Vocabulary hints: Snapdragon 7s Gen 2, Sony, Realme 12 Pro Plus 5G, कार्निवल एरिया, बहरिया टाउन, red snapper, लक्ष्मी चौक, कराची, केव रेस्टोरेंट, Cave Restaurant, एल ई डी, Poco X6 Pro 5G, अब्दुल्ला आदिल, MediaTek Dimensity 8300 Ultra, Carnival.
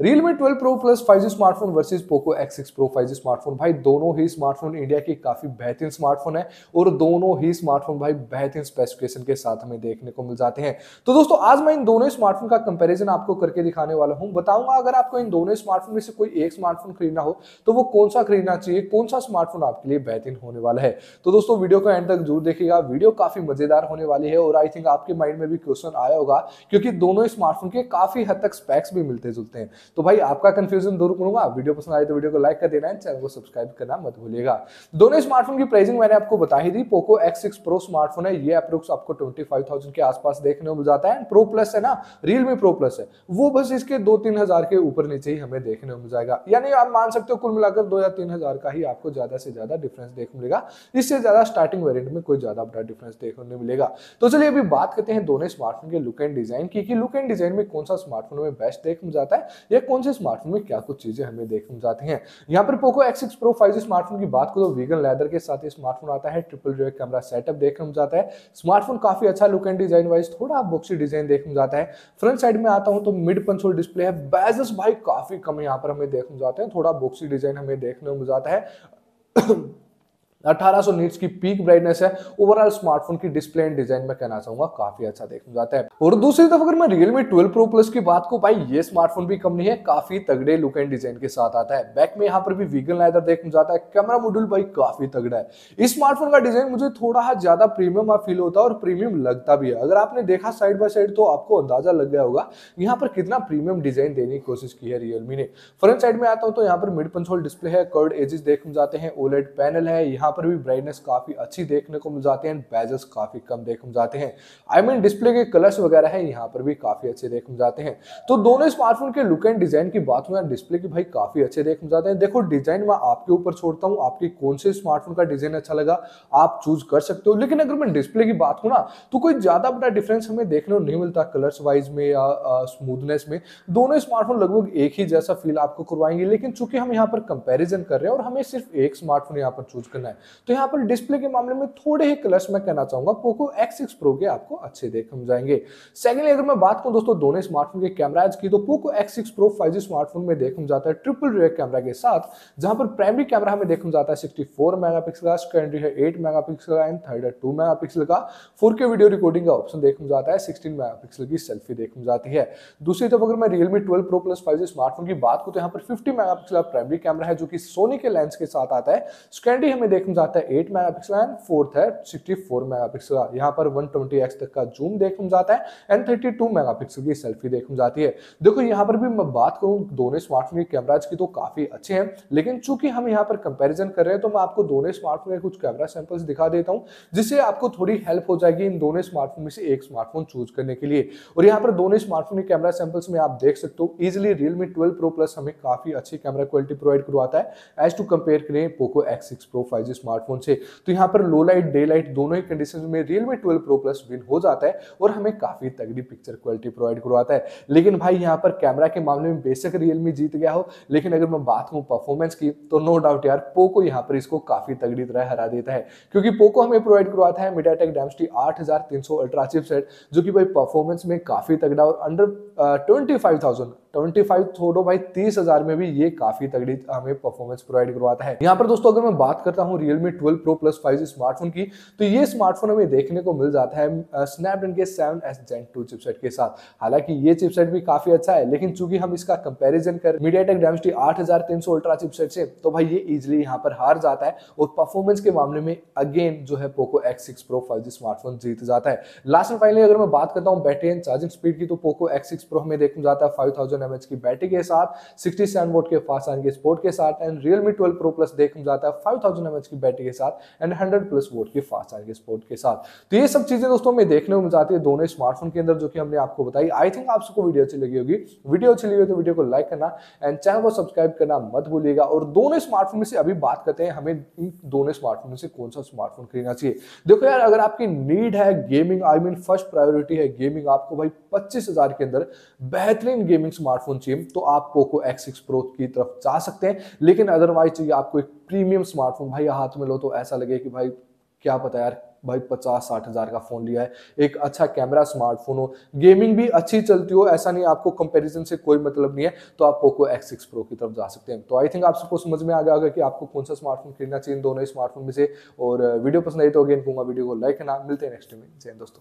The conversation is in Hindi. Realme 12 Pro Plus 5G smartphone versus Poco X6 Pro 5G smartphone, भाई दोनों ही स्मार्टफोन इंडिया के काफी बेहतरीन स्मार्टफोन है और दोनों ही स्मार्टफोन भाई बेहतरीन स्पेसिफिकेशन के साथ हमें देखने को मिल जाते हैं। तो दोस्तों आज मैं इन दोनों स्मार्टफोन का कंपैरिजन आपको करके दिखाने वाला हूं। बताऊंगा अगर आपको इन दोनों स्मार्टफोन में से कोई एक स्मार्टफोन खरीदना हो तो वो कौन सा खरीदना चाहिए, कौन सा स्मार्टफोन आपके लिए बेहतरीन होने वाला है। तो दोस्तों वीडियो को एंड तक जरूर देखिएगा, वीडियो काफी मजेदार होने वाली है और आई थिंक आपके माइंड में भी क्वेश्चन आया होगा क्योंकि दोनों स्मार्टफोन के काफी हद तक स्पेक्स भी मिलते जुलते हैं। तो भाई आपका कंफ्यूजन दूर करूंगा। वीडियो पसंद आए तो वीडियो को लाइक कर देना है, चैनल को सब्सक्राइब करना मत भूलिएगा। दोनों स्मार्टफोन की प्राइसिंग मैंने आपको बता ही दी। Poco X6 Pro स्मार्टफोन है, ये अप्रोक्स आपको 25,000 के आसपास देखने को मिल जाता है। Pro Plus है ना, Realme Pro Plus है, वो बस इसके 2-3 हजार के ऊपर नीचे ही हमें देखने को मिल जाएगा। यानी आप मान सकते हो कुल मिलाकर 2 या 3 हजार का ही आपको ज्यादा से ज्यादा डिफरेंस देखने मिलेगा। इससे ज्यादा स्टार्टिंग वेरियंट में कोई ज्यादा बड़ा डिफरेंस देखने नहीं मिलेगा। तो चलिए अभी बात करते हैं दोनों स्मार्टफोन के लुक एंड डिजाइन की कि लुक एंड डिजाइन में कौन सा स्मार्टफोन में बेस्ट देखने में जाता है, ये कौन से स्मार्टफोन में क्या कुछ चीजें हमें देखने जाते हैं। यहाँ पर Poco X6 Pro 5G smartphone की बात करो, वीगन लेदर के साथ ये स्मार्टफोन आता है। ट्रिपल रियर कैमरा सेटअप देखने में जाता है। स्मार्टफोन काफी अच्छा लुक एंड डिजाइन वाइज, थोड़ा बॉक्सी डिजाइन देखने में जाता है। फ्रंट साइड में आता हूँ तो मिड कंसोल डिस्प्ले है। बेजेस भाई काफी कम यहाँ पर हमें देखने जाते हैं, थोड़ा बॉक्सी डिजाइन हमें देखने में जाता है। 1800 नीट्स की पीक ब्राइटनेस है। ओवरऑल स्मार्टफोन की डिस्प्ले एंड डिजाइन में कहना चाहूंगा काफी अच्छा देखने जाता है। और दूसरी तरफ अगर मैं Realme 12 Pro Plus की बात को, भाई ये स्मार्टफोन भी कम नहीं है, काफी तगड़े लुक एंड डिजाइन के साथ आता है। बैक में यहाँ पर भी वीगन लेदर देखने जाता है। कैमरा मॉड्यूल भाई काफी तगड़ा है। इस स्मार्टफोन का डिजाइन मुझे थोड़ा ज्यादा प्रीमियम फील होता है और प्रीमियम लगता भी है। अगर आपने देखा साइड बाय साइड तो आपको अंदाजा लग गया होगा यहाँ पर कितना प्रीमियम डिजाइन देने की कोशिश की है Realme ने। फ्रंट साइड में आता हूँ तो यहाँ पर मिड कंसोल डिस्प्ले है, कर्व्ड एजेस देखने जाते हैं, ओलेड पैनल है, यहाँ पर भी ब्राइटनेस काफी अच्छी देखने को मिल जाती है, बेजेस काफी कम देखने को जाते हैं। आई मीन डिस्प्ले के कलर्स वगैरह है, यहाँ पर भी काफी अच्छे देखने जाते हैं। तो दोनों स्मार्टफोन के लुक एंड डिजाइन की बात हुई, डिस्प्ले की भाई काफी अच्छे देखने जाते हैं। देखो डिजाइन मैं आपके ऊपर छोड़ता हूँ, आपके कौन से स्मार्टफोन का डिजाइन अच्छा लगा आप चूज कर सकते हो। लेकिन अगर मैं डिस्प्ले की बात करूँ ना तो कोई ज्यादा बड़ा डिफरेंस हमें देखने को नहीं मिलता कलर्स वाइज में या स्मूथनेस में। दोनों स्मार्टफोन लगभग एक ही जैसा फील आपको करवाएंगे, लेकिन चूंकि हम यहाँ पर कंपेरिजन कर रहे हैं और हमें सिर्फ एक स्मार्टफोन यहाँ पर चूज करना है, तो यहाँ पर डिस्प्ले के मामले में थोड़े ही कलर्स में कहना चाहूंगा Poco X6 Pro के आपको अच्छे देखने में जाएंगे। सेकंडली अगर मैं बात करूं दोस्तों दोनों स्मार्टफोन के कैमराज की, तो Poco X6 Pro 5G smartphone में देखने में जाता है ट्रिपल रियर कैमरा के साथ, जहां पर प्राइमरी कैमरा हमें देखने में जाता है 64 मेगापिक्सल का, सेकेंडरी है 8 मेगापिक्सल का एंड थर्ड है 2 मेगापिक्सल का। 4K वीडियो रिकॉर्डिंग का ऑप्शन देखने में जाता है, 16 मेगापिक्सल की सेल्फी देखने में जाती है। दूसरी तरफ अगर मैं Realme 12 Pro Plus 5G smartphone की बात करूं तो यहाँ पर 50 मेगापिक्सल का प्राइमरी कैमरा है जो कि Sony के लेंस के साथ आता है। सेकेंडरी हमें देखने जाता है 8 मेगापिक्सल एंड फोर्थ है 64 मेगापिक्सल का। यहाँ पर 120x तक का जूम देखने जाता है एंड 32 मेगापिक्सल की सेल्फी देखने जाती है। देखो यहाँ पर भी मैं बात करूँ दोनों स्मार्टफोन के कैमराज की तो काफी अच्छे हैं, लेकिन चूंकि हम यहाँ पर कंपैरिजन कर रहे हैं तो मैं आपको दोनों स्मार्टफोन के कुछ कैमरा सैंपल्स दिखा देता हूँ, जिससे आपको थोड़ी हेल्प हो जाएगी इन दोनों स्मार्टफोन में से एक स्मार्टफोन चूज करने के लिए। और यहाँ पर दोनों स्मार्टफोन के कैमरा सैंपल्स में आप देख सकते हो इजिली Realme 12 Pro Plus हमें काफी अच्छी कैमरा क्वालिटी प्रोवाइड करवाता है एज टू कंपेयर करें Poco X6 Pro 5G smartphone से। तो यहाँ पर लो लाइट डे लाइट दोनों ही कंडीशंस में Realme 12 Pro Plus विन हो जाता है और हमें काफी तगड़ी पिक्चर क्वालिटी प्रोवाइड करवाता है। लेकिन भाई यहाँ पर कैमरा के मामले में बेशक Realme जीत गया हो, लेकिन अगर मैं बात करूँ परफॉर्मेंस की तो नो डाउट यार Poco यहाँ पर इसको काफी तगड़ी तरह हरा देता है, क्योंकि Poco हमें प्रोवाइड करवाता है MediaTek Dimensity 8300 Ultra चिपसेट, जो कि भाई परफॉर्मेंस में काफी तगड़ा और अंडर 25 छोड़ो भाई 30,000 में भी ये काफी तगड़ी हमें परफॉर्मेंस प्रोवाइड करवाता है। यहाँ पर दोस्तों अगर मैं बात करता हूँ Realme 12 Pro Plus 5G smartphone की, तो ये स्मार्टफोन हमें देखने को मिल जाता है Snapdragon के 7s Gen 2 चिपसेट के साथ। हालांकि ये चिपसेट भी काफी अच्छा है, लेकिन चूंकि हम इसका कंपैरिजन कर MediaTek Dimensity 8300 Ultra चिपसेट से, तो भाई ये इजिली यहाँ पर हार जाता है और परफॉर्मेंस के मामले में अगेन जो है Poco X6 Pro 5G smartphone जीत जाता है। लास्ट एंड फाइनली अगर मैं बात करता हूँ बैटरी एंड चार्जिंग स्पीड की, तो Poco X6 Pro हमें देखने जाता है 5000 mAh की बैटरी के साथ, 67 वोट के फास्ट चार्जिंग सपोर्ट के साथ, एंड Realme 12 Pro Plus देखने जाता है 5000 mAh की बैटरी के साथ एंड 100 प्लस वोट की फास्ट चार्जिंग सपोर्ट के साथ। तो ये सब चीजें दोस्तों हमें देखने को मिल जाती है दोनों स्मार्टफोन के अंदर, जो कि हमने आपको बताई। आई थिंक आप सबको वीडियो अच्छी लगी होगी। वीडियो अच्छी लगी हो तो वीडियो को लाइक करना एंड चैनल को सब्सक्राइब करना मत भूलिएगा। और दोनों स्मार्टफोन में से अभी बात करते हैं हमें इन दोनों स्मार्टफोन में से कौन सा स्मार्टफोन खरीदना चाहिए। देखो यार अगर आपकी नीड है gaming, I mean first priority है गेमिंग, आपको भाई 25,000 के अंदर बेहतरीन गेमिंग स्मार्टफोन चाहिए तो आप Poco X6 Pro की तरफ जा सकते हैं। लेकिन अदरवाइज चाहिए आपको एक प्रीमियम स्मार्टफोन, भाई हाथ में लो तो ऐसा लगे कि भाई क्या पता यार भाई 50-60 हज़ार का फोन लिया है, एक अच्छा कैमरा स्मार्टफोन हो, गेमिंग भी अच्छी चलती हो, ऐसा नहीं आपको कंपैरिजन से कोई मतलब नहीं है, तो आप पोको X6 Pro की तरफ जा सकते हैं। तो आई थिंक आप सबको समझ में आ गया होगा कि आपको कौन सा स्मार्टफोन खरीदना चाहिए दोनों स्मार्टफोन में से। और वीडियो पसंद आई तो अगेन कहूँगा वीडियो को लाइक करना। मिलते हैं नेक्स्ट में, जय हिंद दोस्तों।